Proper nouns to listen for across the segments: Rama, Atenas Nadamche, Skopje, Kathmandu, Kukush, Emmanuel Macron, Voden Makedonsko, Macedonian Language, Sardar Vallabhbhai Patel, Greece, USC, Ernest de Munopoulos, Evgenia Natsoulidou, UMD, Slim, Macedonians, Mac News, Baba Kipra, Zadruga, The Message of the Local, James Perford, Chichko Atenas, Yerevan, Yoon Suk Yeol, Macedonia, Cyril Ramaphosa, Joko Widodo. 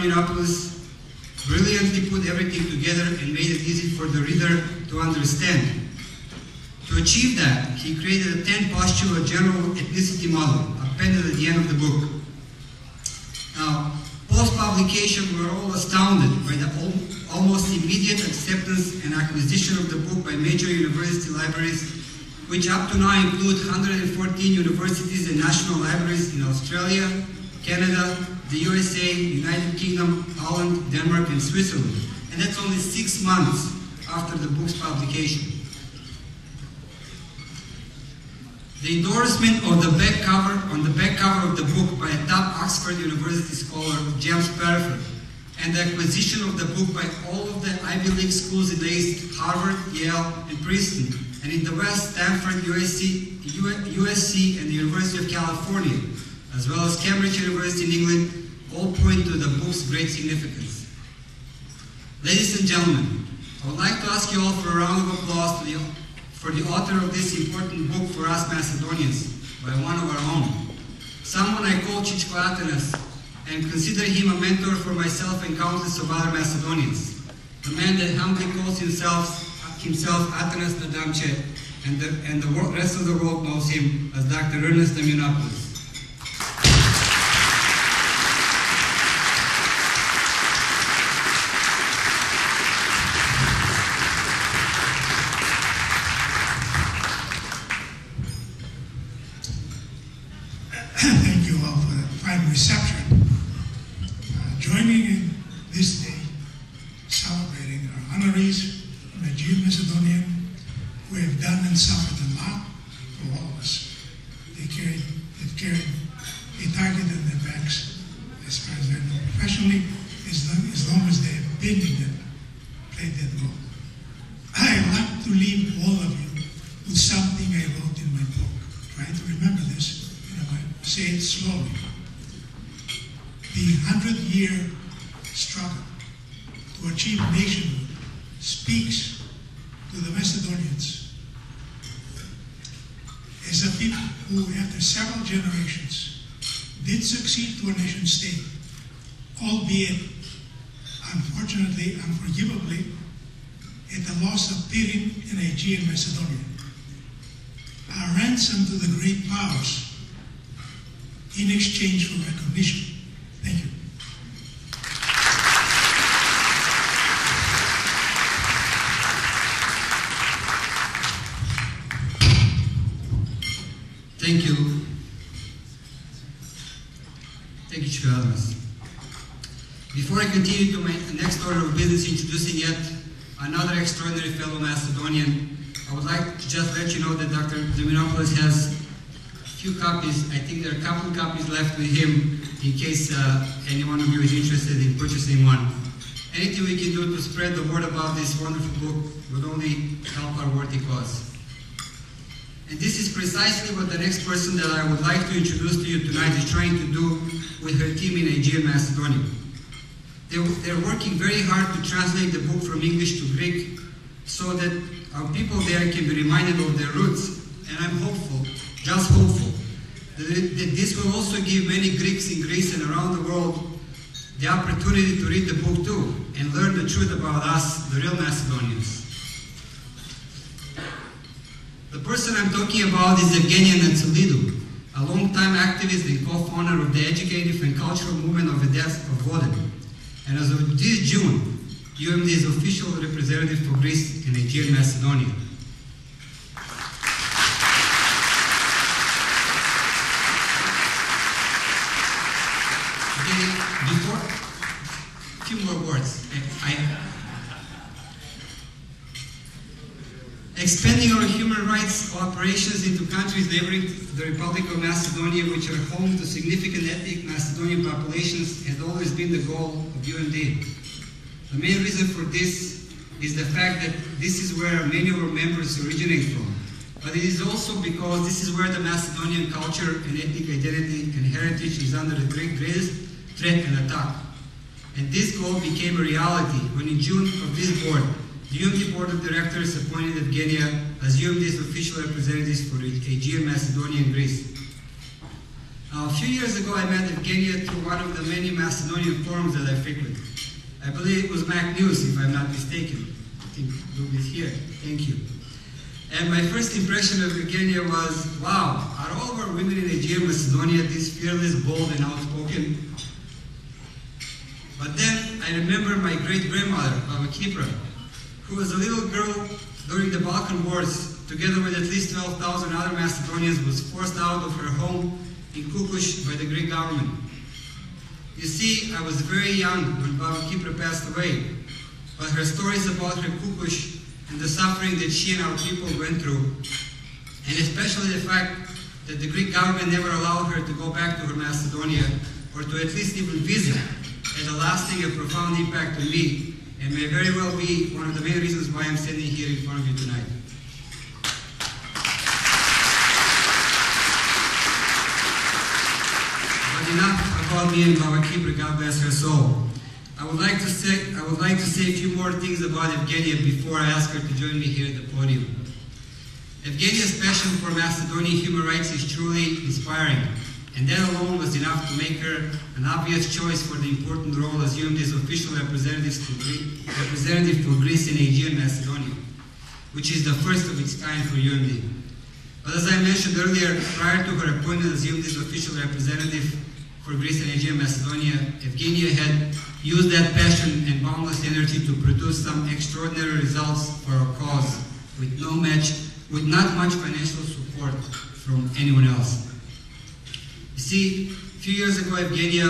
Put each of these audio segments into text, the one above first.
Munopoulos brilliantly put everything together and made it easy for the reader to understand. To achieve that, he created a 10-postulate general ethnicity model, appended at the end of the book. Now, post-publication, we were all astounded by the almost immediate acceptance and acquisition of the book by major university libraries, which up to now include 114 universities and national libraries in Australia, Canada, the USA, United Kingdom, Holland, Denmark, and Switzerland. And that's only 6 months after the book's publication. The endorsement of the back cover, on the back cover of the book by a top Oxford University scholar, James Perford, and the acquisition of the book by all of the Ivy League schools in the East, Harvard, Yale, and Princeton, and in the West, Stanford, USC, and the University of California, as well as Cambridge University in England, all point to the book's great significance. Ladies and gentlemen, I would like to ask you all for a round of applause for the author of this important book for us Macedonians, by one of our own. Someone I call Chichko Atenas, and consider him a mentor for myself and countless of other Macedonians. The man that humbly calls himself Atenas Nadamche, and the rest of the world knows him as Dr. Ernest de Munopoulos. A few years ago, I met Evgenia through one of the many Macedonian forums that I frequent. I believe it was Mac News, if I'm not mistaken. I think Luke is here. Thank you. And my first impression of Evgenia was, wow, are all of our women in Aegean Macedonia this fearless, bold, and outspoken? But then I remember my great-grandmother, Baba Kipra, who was a little girl during the Balkan Wars, together with at least 12,000 other Macedonians, was forced out of her home in Kukush by the Greek government. You see, I was very young when Baba Kipra passed away, but her stories about her Kukush and the suffering that she and our people went through, and especially the fact that the Greek government never allowed her to go back to her Macedonia, or to at least even visit, had a lasting and profound impact on me, and may very well be one of the main reasons why I'm standing here in front of you tonight. But enough about me and Baba Kipra, God bless her soul. I would like to say a few more things about Evgenia before I ask her to join me here at the podium. Evgenia's passion for Macedonian human rights is truly inspiring, and that alone was enough to make her an obvious choice for the important role as UMD's official representative for Greece and Aegean Macedonia, which is the first of its kind for UMD. But as I mentioned earlier, prior to her appointment as UMD's official representative for Greece and Aegean Macedonia, Evgenia had used that passion and boundless energy to produce some extraordinary results for our cause, with not much financial support from anyone else. You see, a few years ago, Evgenia,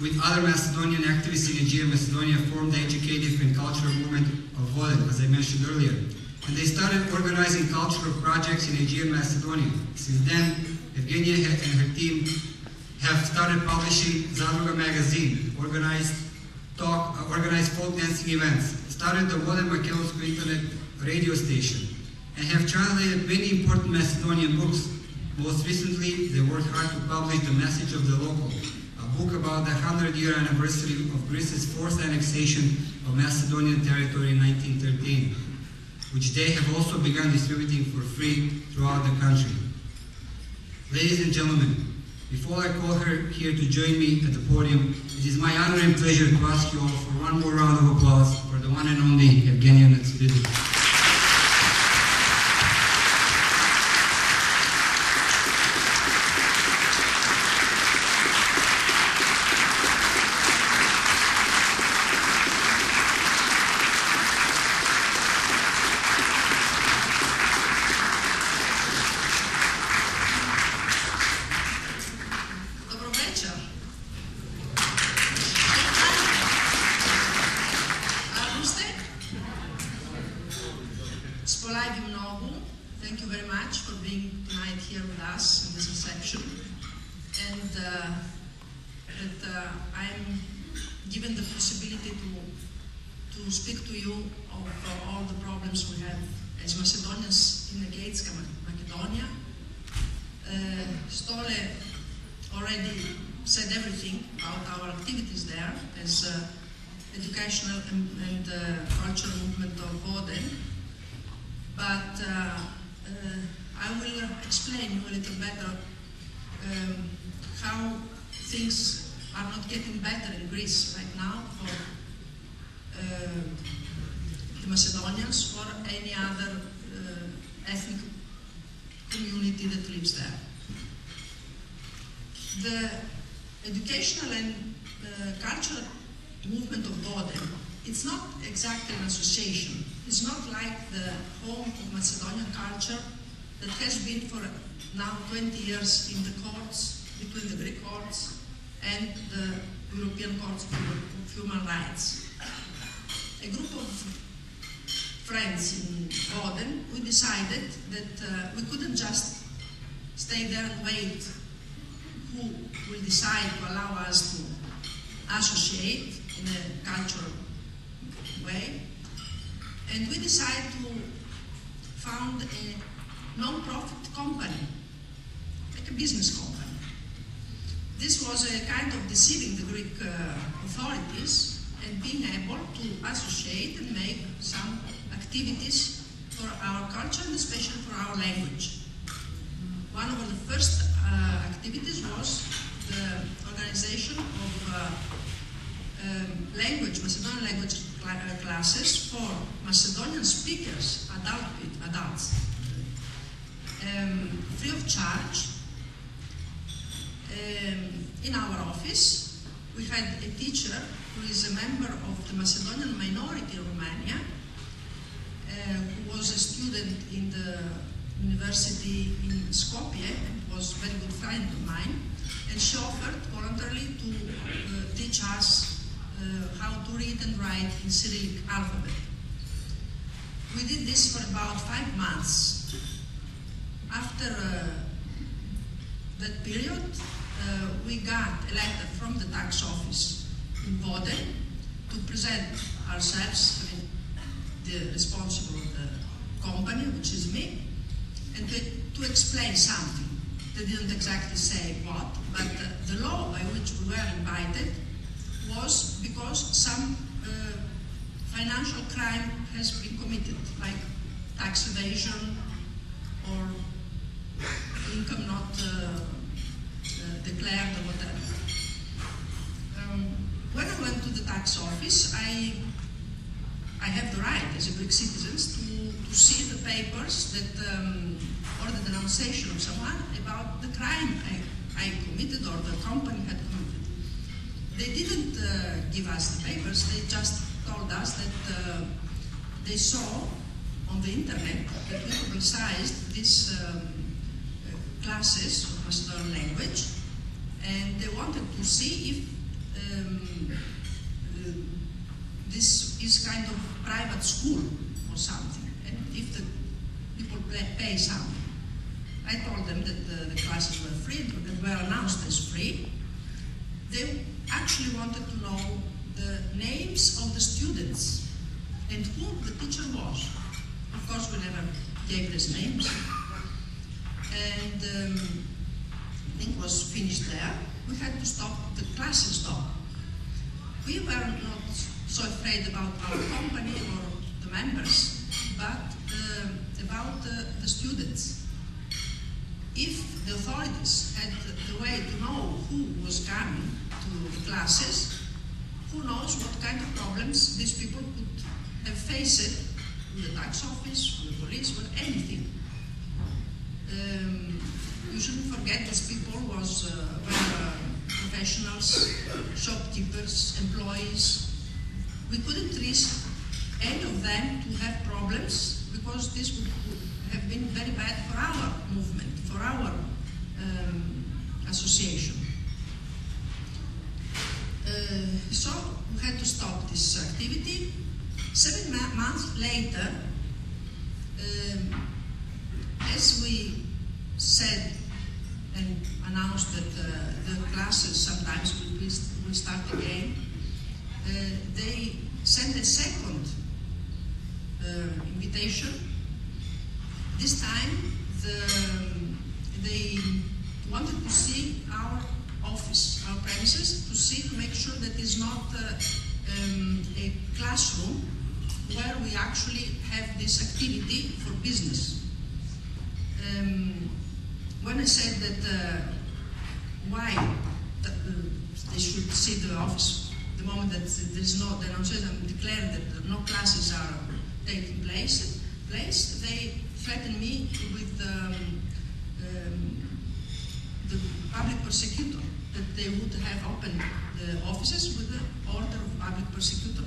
with other Macedonian activists in Aegean Macedonia, formed the educative and cultural movement of Voden, as I mentioned earlier, and they started organizing cultural projects in Aegean Macedonia. Since then, Evgenia and her team have started publishing Zadruga magazine, organized folk dancing events, started the Voden Makedonsko internet radio station, and have translated many important Macedonian books. Most recently, they worked hard to publish The Message of the Local, a book about the 100-year anniversary of Greece's forced annexation of Macedonian territory in 1913, which they have also begun distributing for free throughout the country. Ladies and gentlemen, before I call her here to join me at the podium, it is my honor and pleasure to ask you all for one more round of applause for the one and only Evgenia Natsoulidou. Thank you very much for being tonight here with us in this reception, and that I'm given the possibility to speak to you of all the problems we have as Macedonians in Aegean Macedonia. Stole already said everything about our activities there as educational and cultural movement of Voden. But I will explain a little better how things are not getting better in Greece right now for the Macedonians or any other ethnic community that lives there. The educational and cultural movement of Voden, it's not exactly an association. It's not like the home of Macedonian culture that has been for now 20 years in the courts, between the Greek courts and the European courts of human rights. A group of friends in Voden, we decided that we couldn't just stay there and wait who will decide to allow us to associate in a cultural way. And we decided to found a non-profit company, like a business company. This was a kind of deceiving the Greek authorities and being able to associate and make some activities for our culture and especially for our language. One of the first activities was the organization of Macedonian language classes for Macedonian speakers, adults, free of charge. In our office, we had a teacher who is a member of the Macedonian minority in Romania, who was a student in the university in Skopje and was a very good friend of mine, and she offered voluntarily to teach us how to read and write in Cyrillic alphabet. We did this for about 5 months. After that period, we got a letter from the tax office in Voden to present ourselves, the responsible of the company, which is me, and to explain something. They didn't exactly say what, but the law by which we were invited was because some financial crime has been committed, like tax evasion or income not declared or whatever. When I went to the tax office, I have the right as a Greek citizen to see the papers that, or the denunciation of someone about the crime I committed or the company had committed. They didn't give us the papers, they just told us that they saw on the internet that we publicized these classes of Macedonian language, and they wanted to see if this is kind of private school or something, and if the people pay something. I told them that the classes were free, they were announced as free. They actually wanted to know the names of the students and who the teacher was. Of course, we never gave these names. And I think it was finished there. We had to stop, the classes stopped. We were not so afraid about our company or the members, but about the students. If the authorities had the way to know who was coming to the classes, who knows what kind of problems these people could have faced with the tax office, with the police, with anything. You shouldn't forget these people were professionals, shopkeepers, employees. We couldn't risk any of them to have problems because this would have been very bad for our movement, for our association. So we had to stop this activity. 7 months later, as we said and announced that the classes sometimes will start again, they sent a second invitation. This time they wanted to see our office, our premises, to make sure that it's not a classroom where we actually have this activity for business. When I said that why they should see the office the moment that there is no denunciation, I'm declaring that no classes are taking place, they threatened me with the public prosecutor, that they would have opened the offices with the order of public prosecutor.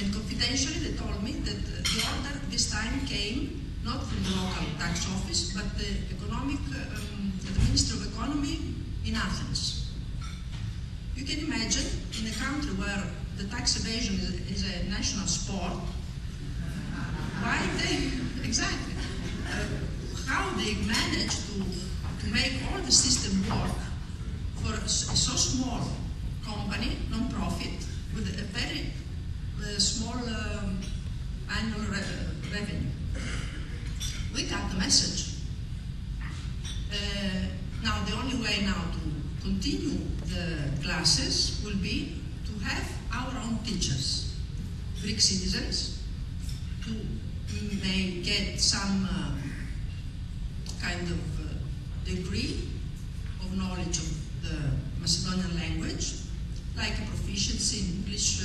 And confidentially they told me that the order this time came not from the local tax office, but the economic, the Minister of Economy in Athens. You can imagine, in a country where the tax evasion is a national sport, why they, exactly, how they manage to make all the system work for a so small company, non-profit, with a very small annual revenue. We got the message. Now the only way now to continue the classes will be to have our own teachers, Greek citizens, who may get some kind of degree of knowledge of the Macedonian language, like a proficiency in English